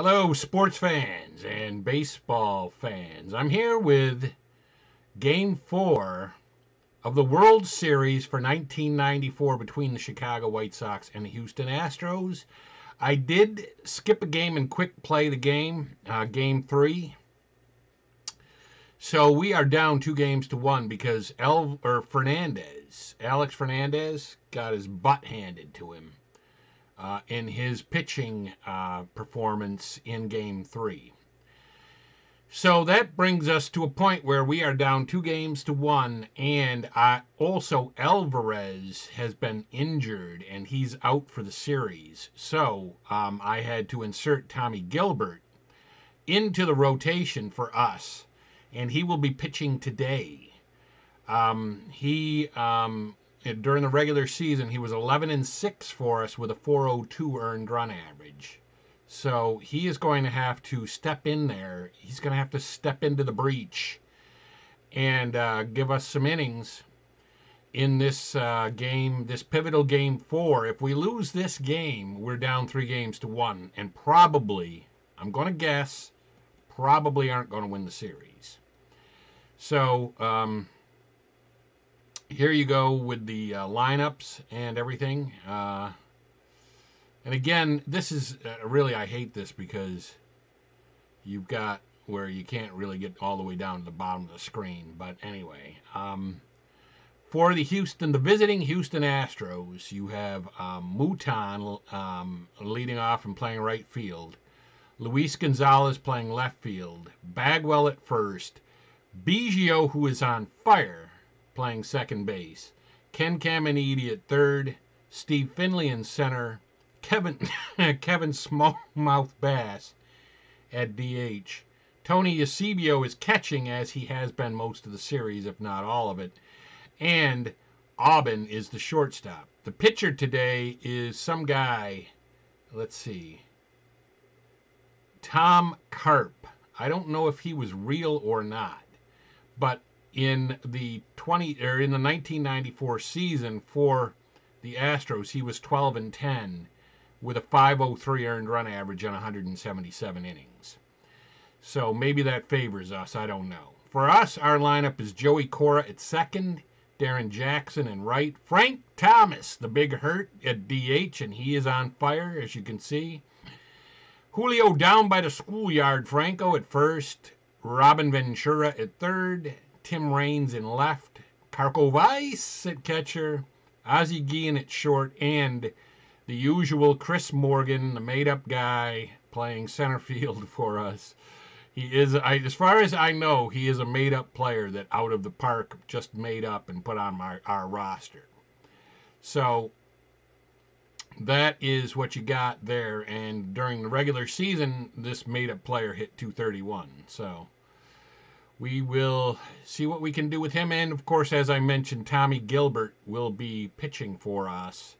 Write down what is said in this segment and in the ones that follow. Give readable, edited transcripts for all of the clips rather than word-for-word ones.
Hello, sports fans and baseball fans. I'm here with Game 4 of the World Series for 1994 between the Chicago White Sox and the Houston Astros. I did skip a game and quick play the game, Game 3. So we are down 2 games to 1 because Alex Fernandez got his butt handed to him in his pitching performance in Game 3. So that brings us to a point where we are down 2 games to 1, and also Alvarez has been injured, and he's out for the series. So I had to insert Tommy Gilbert into the rotation for us, and he will be pitching today. During the regular season, he was 11-6 for us with a 4.02 earned run average. So he is going to have to step in there. He's going to have to step into the breach and give us some innings in this game, this pivotal Game 4. If we lose this game, we're down 3 games to 1, and probably, I'm going to guess, probably aren't going to win the series. So, here you go with the lineups and everything. And again, this is really, I hate this because you've got where you can't really get all the way down to the bottom of the screen. But anyway, for the visiting Houston Astros, you have Mouton leading off and playing right field. Luis Gonzalez playing left field. Bagwell at first. Biggio, who is on fire, playing second base. Ken Caminiti at third. Steve Finley in center. Kevin Smallmouth Bass at DH. Tony Eusebio is catching, as he has been most of the series, if not all of it. And Aubin is the shortstop. The pitcher today is some guy, let's see, Tom Karp. I don't know if he was real or not, but in the 1994 season for the Astros, he was 12-10 with a 5.03 earned run average on 177 innings. So maybe that favors us. I don't know. For us, our lineup is Joey Cora at second, Darren Jackson in right, Frank Thomas, the big hurt, at DH, and he is on fire, as you can see. Julio down by the schoolyard, Franco at first, Robin Ventura at third, Tim Raines in left, Karkovice at catcher, Ozzie Guillen at short, and the usual Chris Morgan, the made-up guy, playing center field for us. He is, as far as I know, he is a made-up player that Out of the Park just made up and put on our roster. So that is what you got there. And during the regular season, this made-up player hit .231. So we will see what we can do with him. And, of course, as I mentioned, Tommy Gilbert will be pitching for us.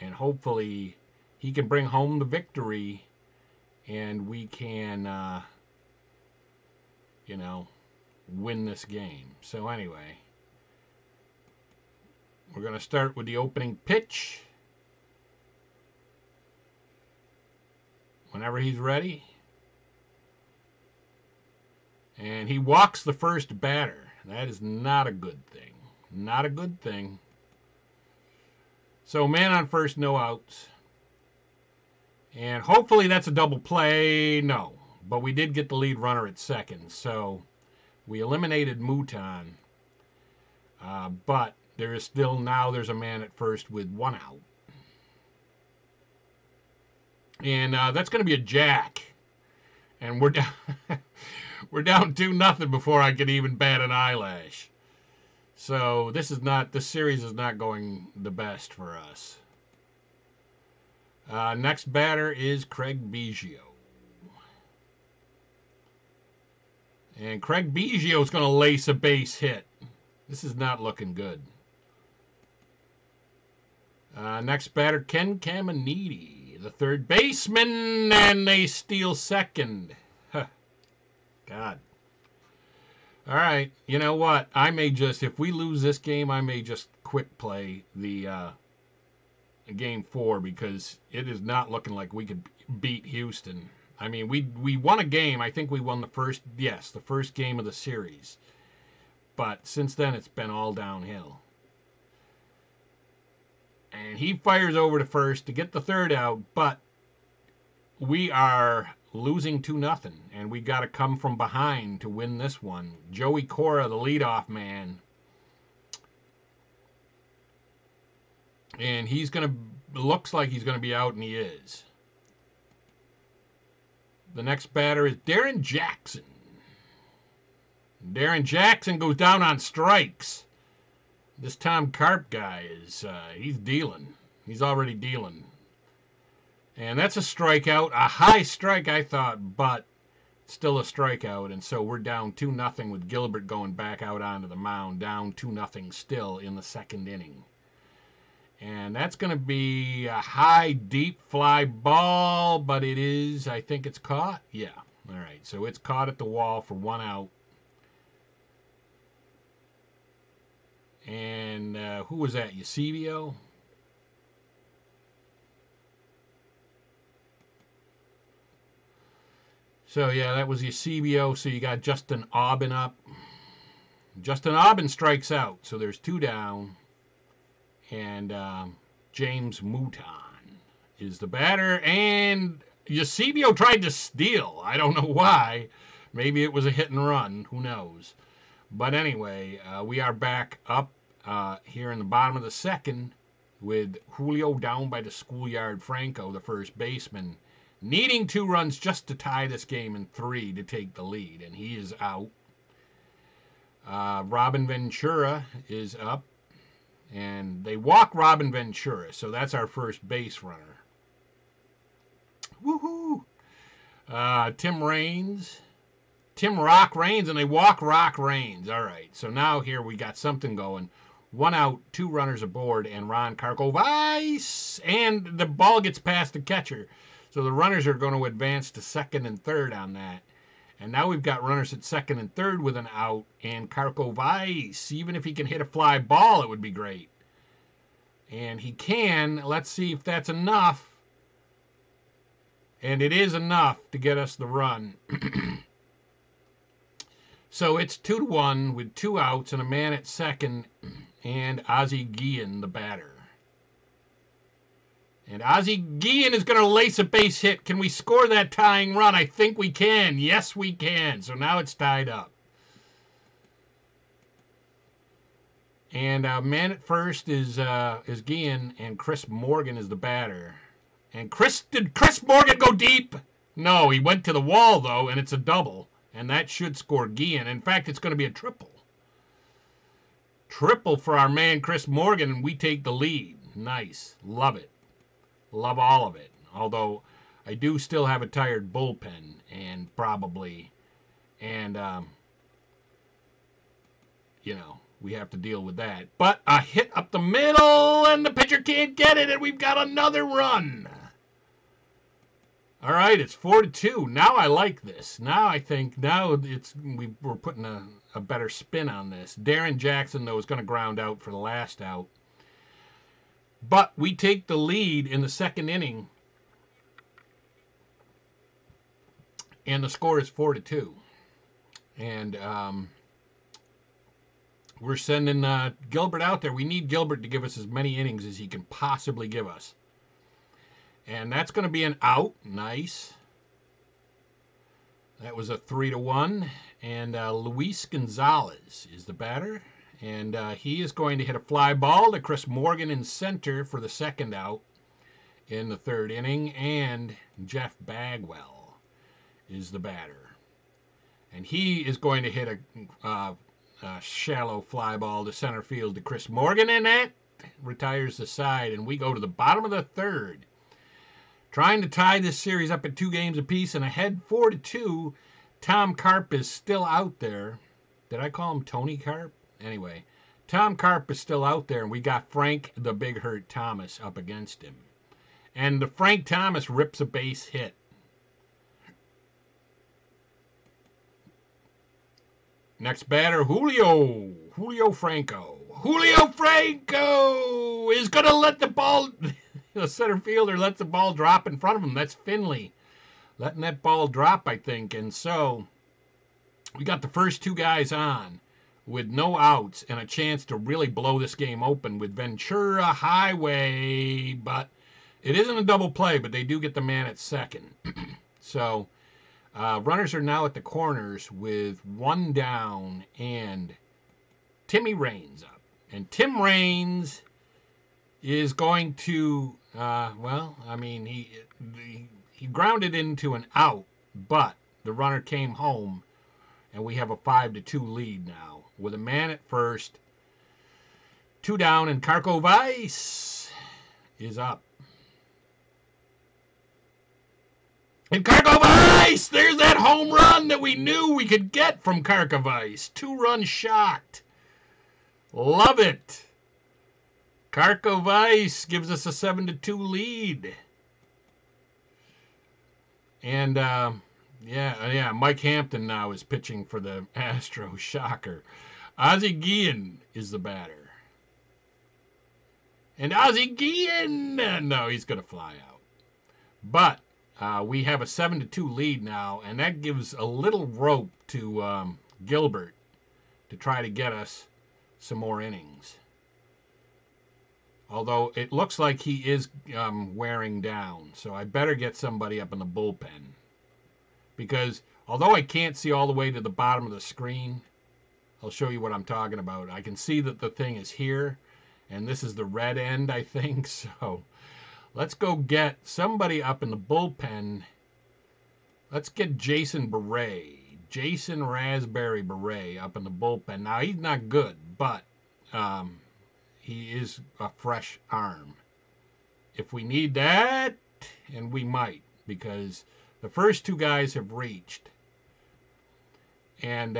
And hopefully he can bring home the victory and we can, you know, win this game. So, anyway, we're going to start with the opening pitch. Whenever he's ready. And he walks the first batter. That is not a good thing. Not a good thing. So man on first, no outs. And hopefully that's a double play. No. But we did get the lead runner at second. So we eliminated Mouton. But there is still, now there's a man at first with one out. And that's going to be a jack. And we're down... We're down 2-0 before I could even bat an eyelash. So this series is not going the best for us. Next batter is Craig Biggio. And Craig Biggio is going to lace a base hit. This is not looking good. Next batter, Ken Caminiti, the third baseman, and they steal second. God. All right. You know what? I may just, if we lose this game, I may just quick play the in Game 4 because it is not looking like we could beat Houston. I mean, we won a game. I think we won the first, yes, the first game of the series. But since then, it's been all downhill. And he fires over to first to get the third out, but we are losing 2-0, and we got to come from behind to win this one. Joey Cora, the leadoff man. And he's going to, looks like he's going to be out, and he is. The next batter is Darren Jackson. Darren Jackson goes down on strikes. This Tom Karp guy is, he's dealing. He's already dealing. And that's a strikeout, a high strike, I thought, but still a strikeout. And so we're down 2-0 with Gilbert going back out onto the mound, down 2-0 still in the second inning. And that's going to be a high, deep fly ball, but it is, I think it's caught. Yeah, all right, so it's caught at the wall for one out. And who was that, Eusebio? So, yeah, that was Eusebio. So you got Justin Aubin up. Justin Aubin strikes out, so there's two down. And James Mouton is the batter. And Eusebio tried to steal. I don't know why. Maybe it was a hit and run. Who knows? But anyway, we are back up here in the bottom of the second with Julio down by the schoolyard Franco, the first baseman, needing 2 runs just to tie this game and 3 to take the lead. And he is out. Robin Ventura is up. And they walk Robin Ventura, so that's our first base runner. Woohoo! Tim Raines. Tim Rock Raines, and they walk Rock Raines. All right, so now here we got something going. 1 out, 2 runners aboard, and Ron Karkovice. And the ball gets past the catcher. So the runners are going to advance to second and third on that. And now we've got runners at second and third with an out. And Karkovice, even if he can hit a fly ball, it would be great. And he can. Let's see if that's enough. And it is enough to get us the run. So it's 2-1 with 2 outs and a man at second. And Ozzie Guillen, the batter. And Ozzie Guillen is going to lace a base hit. Can we score that tying run? I think we can. Yes, we can. So now it's tied up. And man at first is Guillen, and Chris Morgan is the batter. And did Chris Morgan go deep? No, he went to the wall, though, and it's a double. And that should score Guillen. In fact, it's going to be a triple. Triple for our man Chris Morgan, and we take the lead. Nice. Love it. Love all of it, although I do still have a tired bullpen and probably, and, you know, we have to deal with that. But a hit up the middle, and the pitcher can't get it, and we've got another run. All right, it's 4-2. Now I like this. Now I think, now it's we're putting a better spin on this. Darren Jackson, though, is going to ground out for the last out. But we take the lead in the second inning. And the score is 4-2. And we're sending Gilbert out there. We need Gilbert to give us as many innings as he can possibly give us. And that's going to be an out. Nice. That was a 3-1. And Luis Gonzalez is the batter. And he is going to hit a fly ball to Chris Morgan in center for the second out in the third inning. And Jeff Bagwell is the batter. And he is going to hit a shallow fly ball to center field to Chris Morgan. And that retires the side. And we go to the bottom of the third. Trying to tie this series up at 2 games apiece and ahead 4-2. Tom Karp is still out there. Did I call him Tony Karp? Anyway, Tom Karp is still out there, and we got Frank the Big Hurt Thomas up against him. And the Frank Thomas rips a base hit. Next batter, Julio. Julio Franco. Julio Franco is going to let the ball The center fielder lets the ball drop in front of him. That's Finley letting that ball drop, I think. And so we got the first two guys on with no outs and a chance to really blow this game open with Ventura highway. But it isn't a double play, but they do get the man at second. So runners are now at the corners with one down and Timmy Raines up. And Tim Raines is going to, well, I mean, he grounded into an out, but the runner came home, and we have a 5-2 lead now with a man at first, two down, and Karkovice is up. And Karkovice, there's that home run that we knew we could get from Karkovice. Two-run shot. Love it. Karkovice gives us a 7-2 lead. And, yeah, Mike Hampton now is pitching for the Astros. Shocker. Ozzie Guillen is the batter. And Ozzie Guillen, no, he's going to fly out. But we have a 7-2 lead now, and that gives a little rope to Gilbert to try to get us some more innings. Although it looks like he is wearing down. So I better get somebody up in the bullpen. Because although I can't see all the way to the bottom of the screen, I'll show you what I'm talking about. I can see that the thing is here. And this is the red end, I think. So let's go get somebody up in the bullpen. Let's get Jason Beret. Jason Raspberry Beret up in the bullpen. Now, he's not good, but he is a fresh arm. If we need that, and we might, because the first two guys have reached, and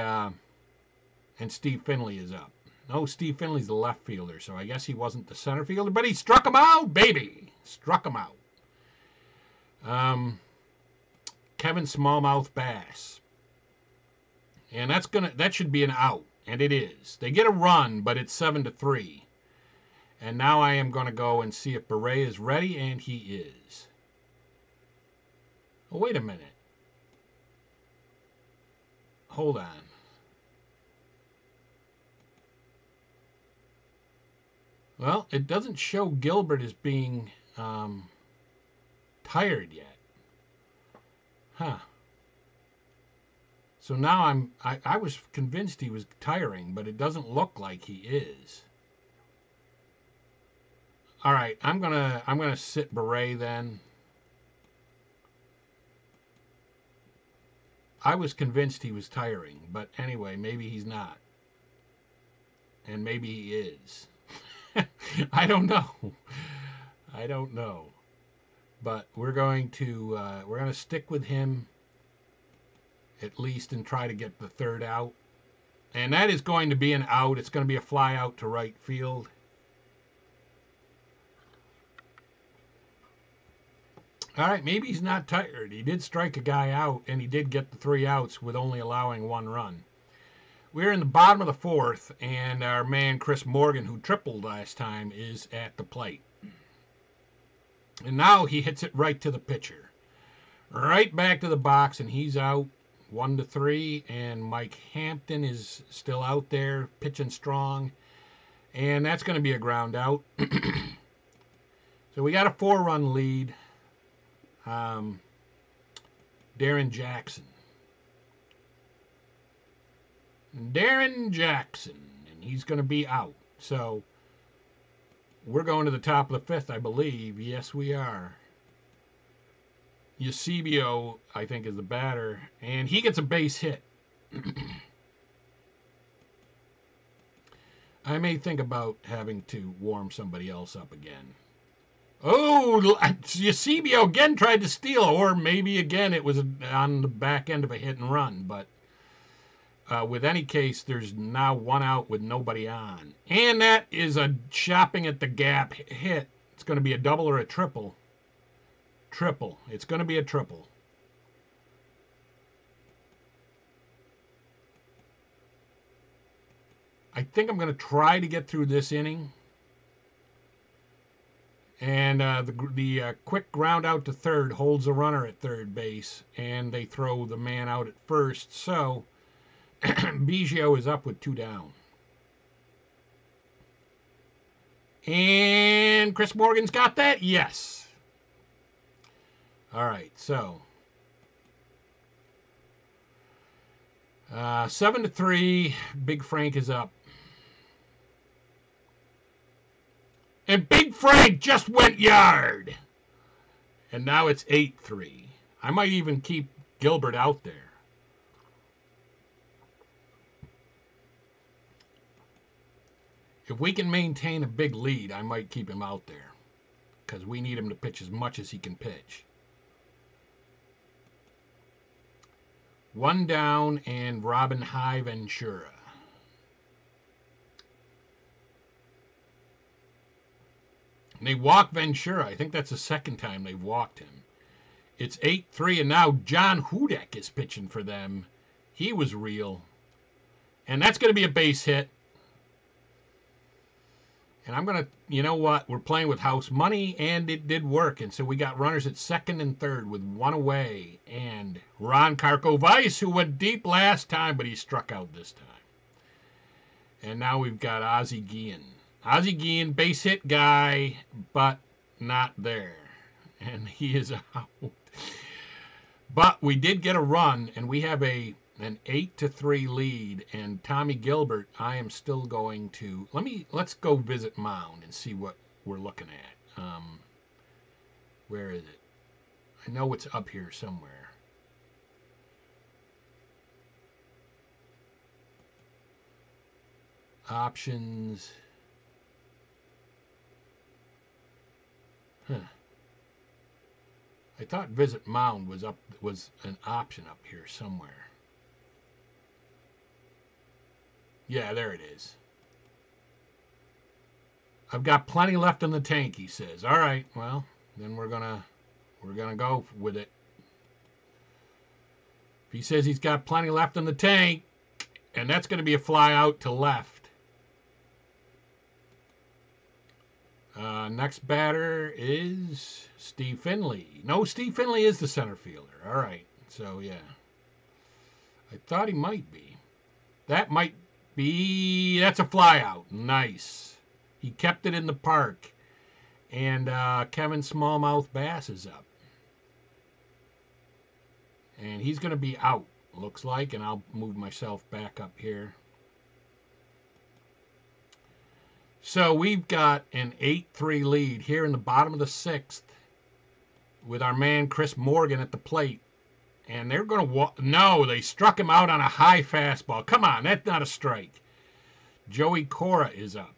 Steve Finley is up. No, Steve Finley's the left fielder, so I guess he wasn't the center fielder, but he struck him out, baby. Struck him out. Kevin Smallmouth Bass, and that should be an out, and it is. They get a run, but it's 7-3. And now I am going to go and see if Beret is ready, and he is. Oh, wait a minute. Hold on. Well, it doesn't show Gilbert as being tired yet. Huh. So now I was convinced he was tiring, but it doesn't look like he is. All right, I'm gonna sit Beret then. I was convinced he was tiring, but anyway, maybe he's not. And maybe he is. I don't know. I don't know. But we're gonna stick with him at least and try to get the third out. And that is going to be an out. It's going to be a fly out to right field. All right, maybe he's not tired. He did strike a guy out, and he did get the three outs with only allowing one run. We're in the bottom of the fourth, and our man Chris Morgan, who tripled last time, is at the plate. And now he hits it right to the pitcher. Right back to the box, and he's out 1-3, and Mike Hampton is still out there pitching strong. And that's going to be a ground out. So we got a four-run lead. Darren Jackson. And he's going to be out. So we're going to the top of the fifth, I believe. Yes, we are. Eusebio, I think, is the batter, and he gets a base hit. I may think about having to warm somebody else up again. Oh, Eusebio again tried to steal, or maybe again it was on the back end of a hit and run. But with any case, there's now one out with nobody on. And that is a chopping at the gap hit. It's going to be a double or a triple. Triple. It's going to be a triple. I think I'm going to try to get through this inning. And the quick ground out to third holds a runner at third base, and they throw the man out at first. So Biggio is up with two down. And Chris Morgan's got that? Yes. All right, so 7-3, Big Frank is up. And Big Frank just went yard. And now it's 8-3. I might even keep Gilbert out there. If we can maintain a big lead, I might keep him out there, because we need him to pitch as much as he can pitch. One down and Robin High Ventura. And they walk Ventura. I think that's the second time they've walked him. It's 8-3, and now John Hudek is pitching for them. He was real. And that's going to be a base hit. And I'm going to, you know what? We're playing with house money, and it did work. And so we got runners at second and third with one away. And Ron Karkovice, who went deep last time, but he struck out this time. And now we've got Ozzie Guillen. Ozzie Guillen, base hit guy, but not there. And he is out. But we did get a run, and we have an 8-3 lead. And Tommy Gilbert, I am still going to... Let's go visit Mound and see what we're looking at. Where is it? I know it's up here somewhere. Options... I thought Visit Mound was an option up here somewhere. Yeah, there it is. I've got plenty left in the tank, he says. All right, well, then we're gonna go with it. If he says he's got plenty left in the tank, and that's gonna be a fly out to left. Next batter is Steve Finley. No, Steve Finley is the center fielder. All right. So, yeah. I thought he might be. That might be... That's a fly out. Nice. He kept it in the park. And Kevin Smallmouth Bass is up. And he's going to be out, looks like. And I'll move myself back up here. So we've got an 8-3 lead here in the bottom of the sixth with our man Chris Morgan at the plate. And they're going to walk. No, they struck him out on a high fastball. Come on, that's not a strike. Joey Cora is up.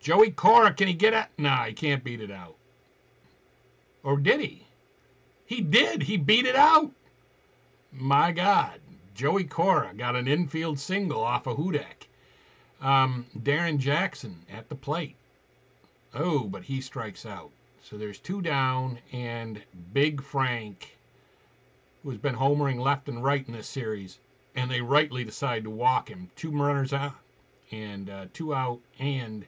Joey Cora, can he get it? Nah, he can't beat it out. Or did he? He did. He beat it out. My God. Joey Cora got an infield single off of Hudek. Darren Jackson at the plate. Oh, but he strikes out. So there's two down, and Big Frank, who's been homering left and right in this series, and they rightly decide to walk him. Two runners out, and two out, and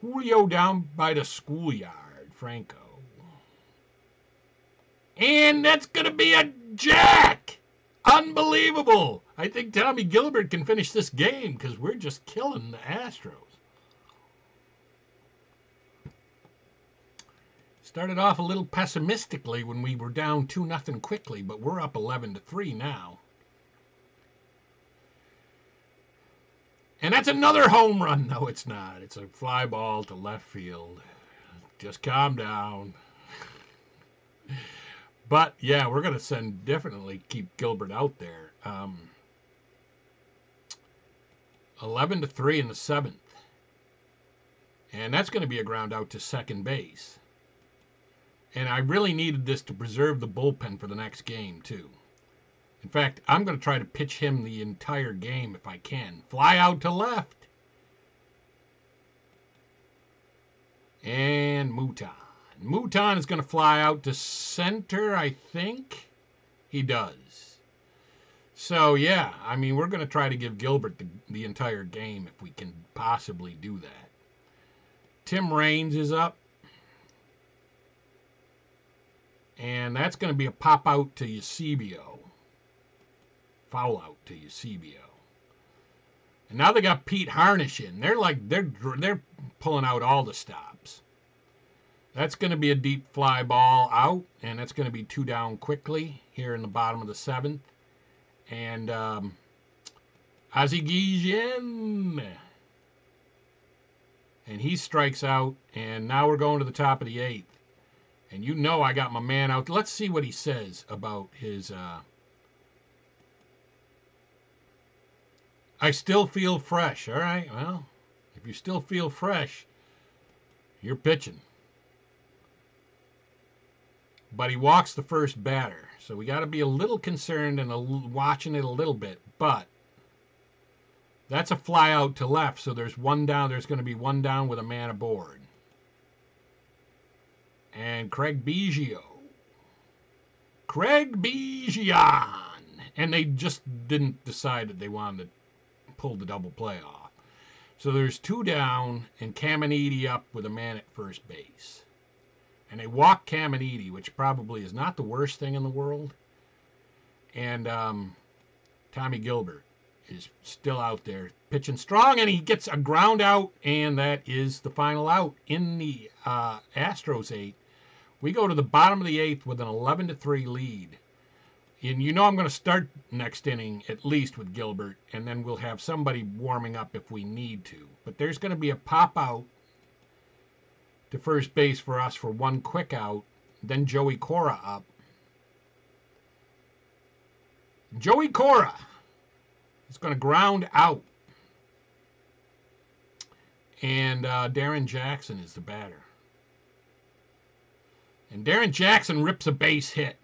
Julio down by the schoolyard, Franco. And that's going to be a jack! Unbelievable! I think Tommy Gilbert can finish this game because we're just killing the Astros. Started off a little pessimistically when we were down 2-0 quickly, but we're up 11-3 now. And that's another home run. No, it's not. It's a fly ball to left field. Just calm down. But, yeah, we're going to definitely keep Gilbert out there. 11-3 in the seventh. And that's going to be a ground out to second base. And I really needed this to preserve the bullpen for the next game, too. In fact, I'm going to try to pitch him the entire game if I can. Fly out to left. And Mouton. Mouton is going to fly out to center, I think. He does. So, yeah, I mean, we're going to try to give Gilbert the entire game if we can possibly do that. Tim Raines is up. And that's going to be a pop out to Eusebio. Foul out to Eusebio. And now they got Pete Harnish in. They're like they're pulling out all the stops. That's going to be a deep fly ball out, and that's going to be two down quickly here in the bottom of the seventh. And Ozzie Guillen, and he strikes out, and now we're going to the top of the eighth. And you know I got my man out. Let's see what he says about his... I still feel fresh. All right, well, if you still feel fresh, you're pitching. But he walks the first batter, so we got to be a little concerned and watching it a little bit. But that's a fly out to left, so there's one down. There's going to be one down with a man aboard. And Craig Biggio. Craig Biggio. And they just didn't decide that they wanted to pull the double play off. So there's two down and Caminiti up with a man at first base. And they walk Caminiti, which probably is not the worst thing in the world. And Tommy Gilbert is still out there pitching strong, and he gets a ground out, and that is the final out in the Astros 8. We go to the bottom of the 8th with an 11-3 lead. And you know I'm going to start next inning at least with Gilbert, and then we'll have somebody warming up if we need to. But there's going to be a pop out to first base for us for one quick out, then Joey Cora up. Joey Cora is going to ground out. And Darren Jackson is the batter. And Darren Jackson rips a base hit.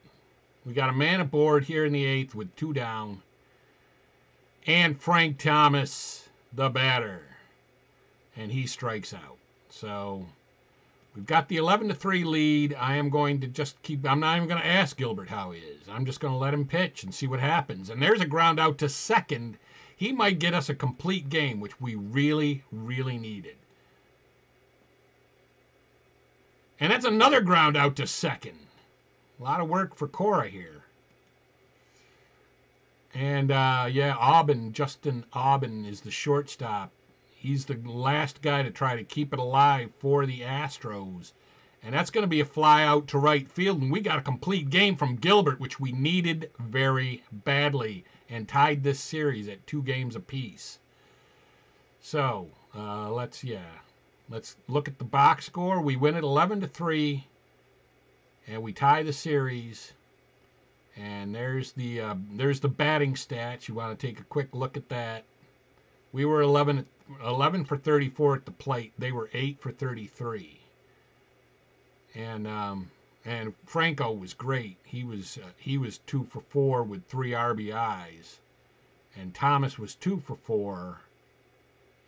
We got a man aboard here in the eighth with two down. And Frank Thomas, the batter. And he strikes out. So we've got the 11-3 lead. I am going to just keep, I'm not even going to ask Gilbert how he is. I'm just going to let him pitch and see what happens. And there's a ground out to second. He might get us a complete game, which we really, really needed. And that's another ground out to second. A lot of work for Cora here. And, yeah, Aubin, Justin Aubin is the shortstop. He's the last guy to try to keep it alive for the Astros. And that's going to be a fly out to right field. And we got a complete game from Gilbert, which we needed very badly, and tied this series at 2 games apiece. So, let's look at the box score. We win it 11-3. And we tie the series, and there's the batting stats. You want to take a quick look at that. We were 11 for 34 at the plate. They were 8 for 33. And Franco was great. He was 2 for 4 with 3 RBIs, and Thomas was 2 for 4.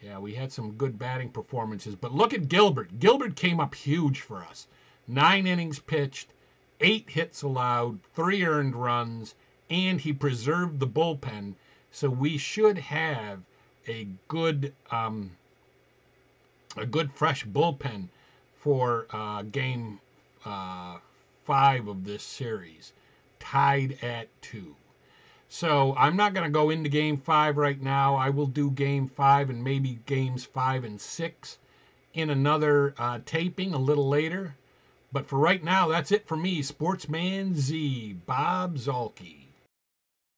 Yeah, we had some good batting performances. But look at Gilbert. Gilbert came up huge for us. 9 innings pitched, 8 hits allowed, 3 earned runs, and he preserved the bullpen. So we should have a good fresh bullpen for game 5 of this series, tied at 2. So I'm not going to go into game 5 right now. I will do game 5 and maybe games 5 and 6 in another taping a little later. But for right now, that's it for me, Sportsman Z, Bob Zuhlke.